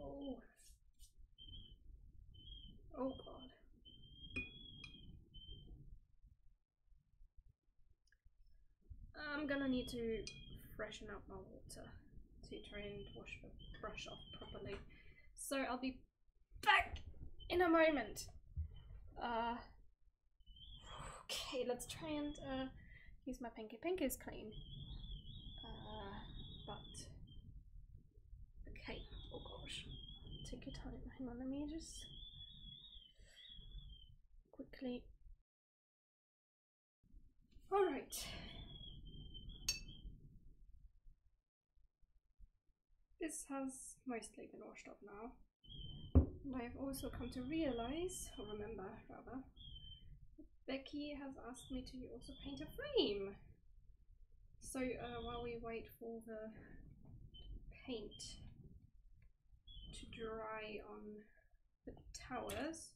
Oh, oh god. I'm gonna need to freshen up my water to try and wash the brush off properly. So I'll be back in a moment. Okay, let's try and use my pinky. Pinky is clean. But okay, oh gosh. Take your time. Hang on, let me just quickly. Alright. This has mostly been washed off now. And I've also come to realise, or remember rather, that Becky has asked me to also paint a frame. So while we wait for the paint to dry on the towers,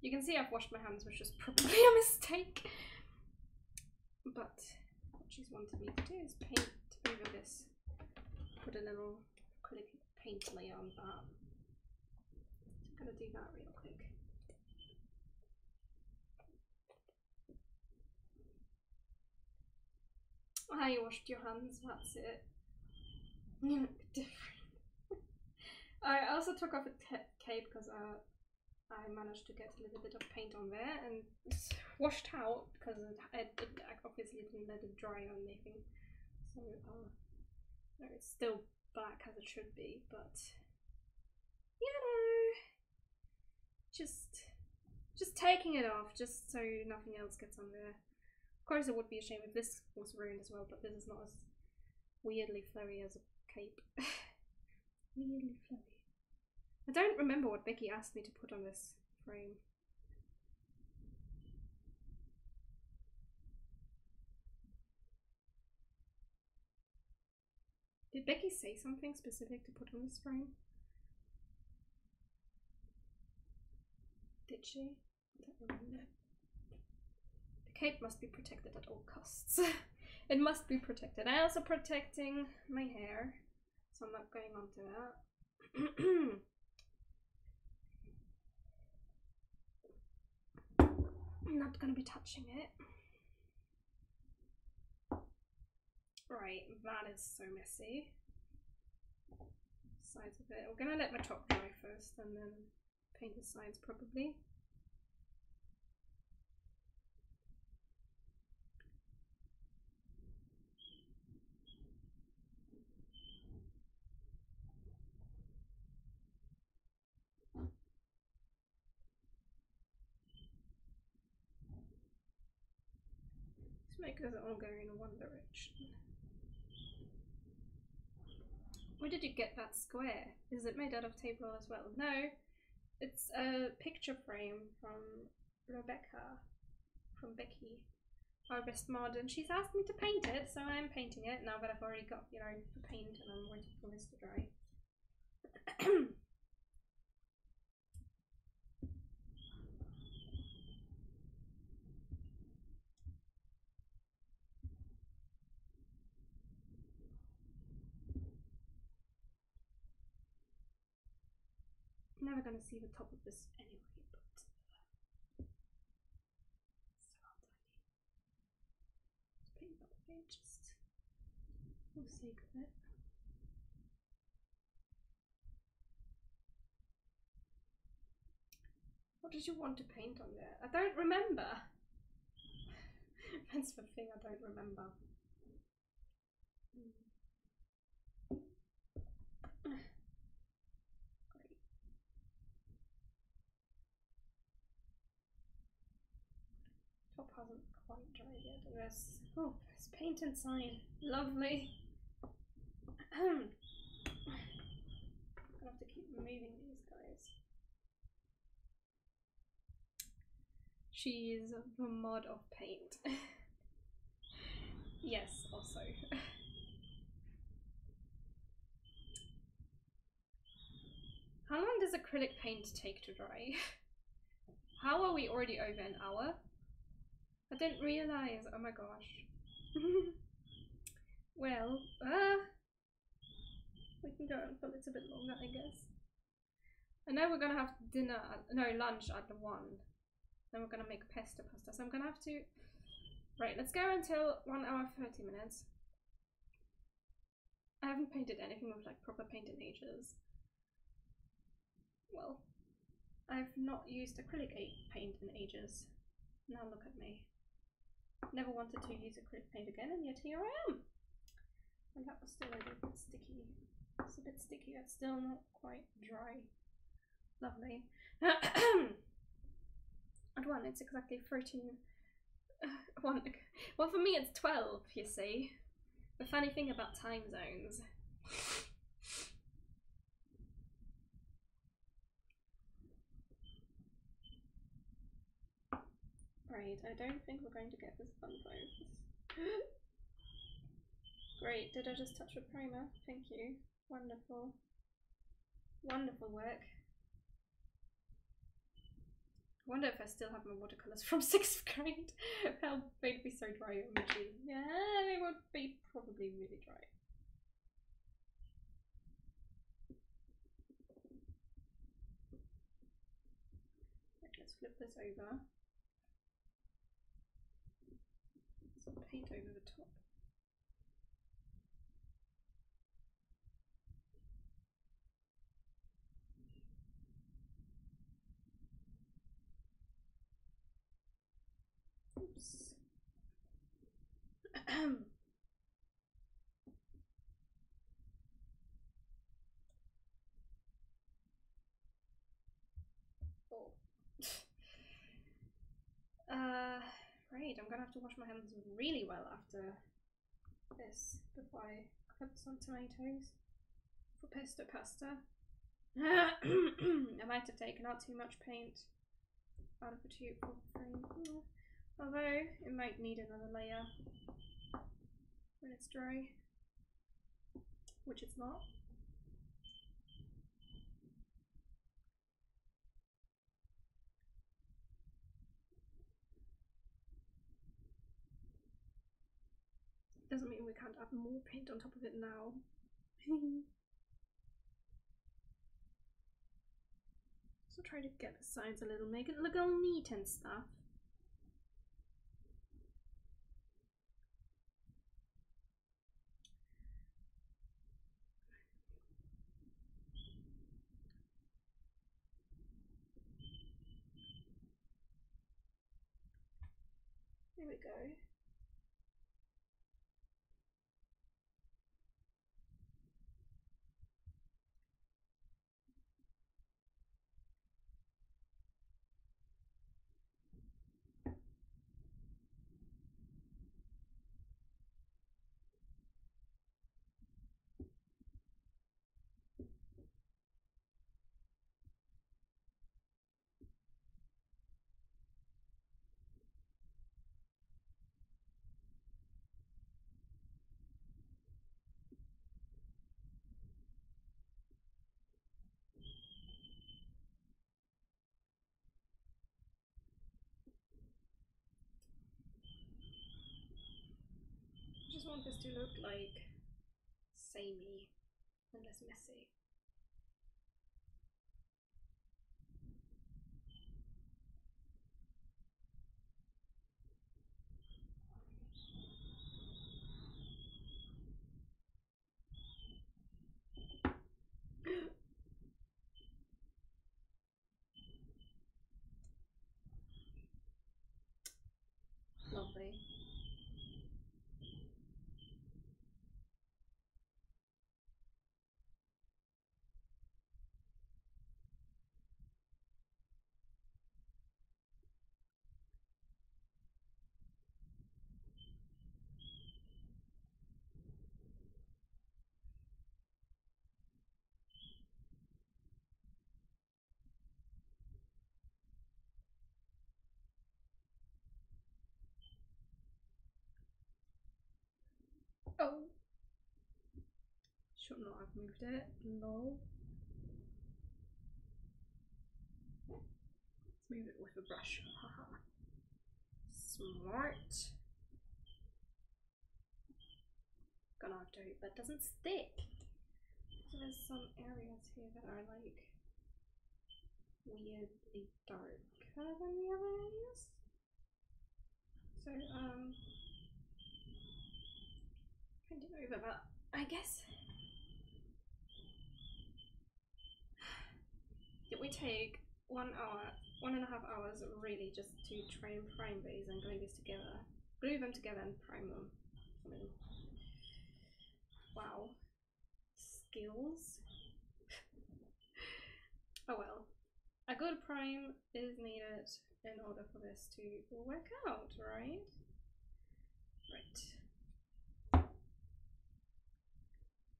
you can see I've washed my hands, which is probably a mistake. But what she's wanted me to do is paint over this. Put a little acrylic paint layer on that. I'm gonna do that real quick. Ah, you washed your hands, that's it. You look different. I also took off a cape because I managed to get a little bit of paint on there and it's washed out because it obviously didn't let it dry or anything. So no, it's still black as it should be, but you know, just taking it off just so nothing else gets on there. Of course, it would be a shame if this was ruined as well, but this is not as weirdly flurry as a cape. Weirdly flurry. I don't remember what Becky asked me to put on this frame. Did Becky say something specific to put on this frame? Did she? I don't remember. The cape must be protected at all costs. It must be protected. I'm also protecting my hair, so I'm not going on to that. I'm not gonna be touching it. Right, that is so messy. Sides of it. We're gonna let my top dry first and then paint the sides probably. Make us all go in one direction. Where did you get that square? Is it made out of tape roll as well? No, it's a picture frame from Rebecca, from Becky, our best mod, and she's asked me to paint it, so I'm painting it now that I've already got, you know, the paint and I'm waiting for this to dry. Never gonna see the top of this anyway, but so paint that way, just for the sake of it. What did you want to paint on there? I don't remember. That's the thing, I don't remember. Hasn't quite dried yet. There's, oh, there's paint inside. Lovely. I'm gonna have to keep moving these guys. She's the mod of paint. Yes, also. How long does acrylic paint take to dry? How are we already over an hour? I didn't realise, oh my gosh. Well, we can go on for a little bit longer, I guess. And now we're gonna have dinner, no, lunch at the 1. Then we're gonna make pesto pasta. So I'm gonna have to, right, let's go until 1 hour 30 minutes. I haven't painted anything with like proper paint in ages. Well, I've not used acrylic paint in ages. Now look at me. Never wanted to use acrylic paint again, and yet here I am. And that was still a little bit sticky. It's a bit sticky, that's still not quite dry. Lovely. At 1, it's exactly 13. Well, for me it's 12, you see. The funny thing about time zones. Right, I don't think we're going to get this done though. Great, did I just touch the primer? Thank you. Wonderful. Wonderful work. I wonder if I still have my watercolours from 6th grade. How they'd be so dry on my cheek. Yeah, they would be probably really dry. Let's flip this over. Some paint over the top. Oops. Oh. Right, I'm gonna have to wash my hands really well after this before I put some tomatoes for pesto pasta. I might have taken out too much paint out of the tube for the frame. Oh. Although, it might need another layer when it's dry, which it's not. Doesn't mean we can't add more paint on top of it now. So try to get the sides a little, make it look all neat and stuff. There we go. I just want this to look like samey and less messy. Lovely. Oh. Should not have moved it. No. Let's move it with a brush. Haha. Smart. Gonna have to hope that doesn't stick. So there's some areas here that are like weirdly darker than the other areas. So, I didn't move about, I guess. It would take 1 and a half hours really just to try and prime these and glue these together. Glue them together and prime them. I mean, wow. Skills. Oh well. A good prime is needed in order for this to work out, right? Right.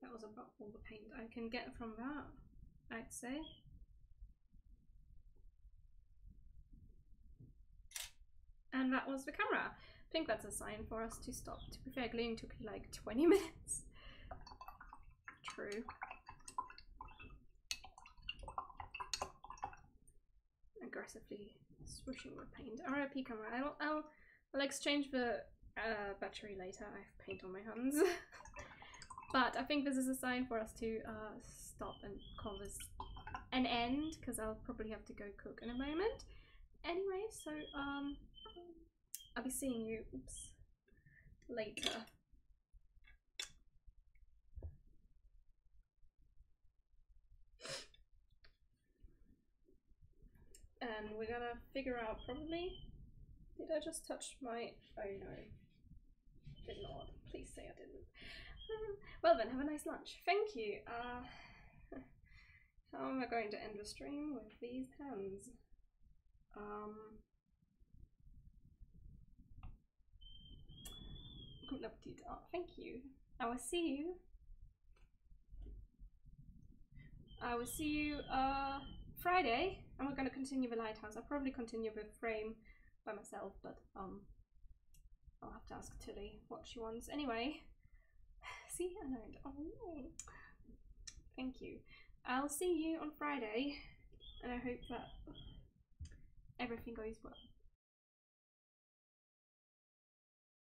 That was about all the paint I can get from that, I'd say. And that was the camera. I think that's a sign for us to stop. To be fair, gluing took like 20 minutes. True. Aggressively swooshing with paint. RIP camera. I'll exchange the battery later. I have paint on my hands. But I think this is a sign for us to stop and call this an end, because I'll probably have to go cook in a moment. Anyway, so I'll be seeing you later. And we're gonna figure out probably, did I just touch my, oh no, did not, please say I didn't. Well then, have a nice lunch, thank you. How am I going to end the stream with these hands? Good appetit, oh, thank you. I will see you. I will see you Friday, and we're going to continue the lighthouse. I'll probably continue the frame by myself, but I'll have to ask Tilly what she wants. Anyway, see, I learned. Oh, no. Thank you. I'll see you on Friday, and I hope that everything goes well.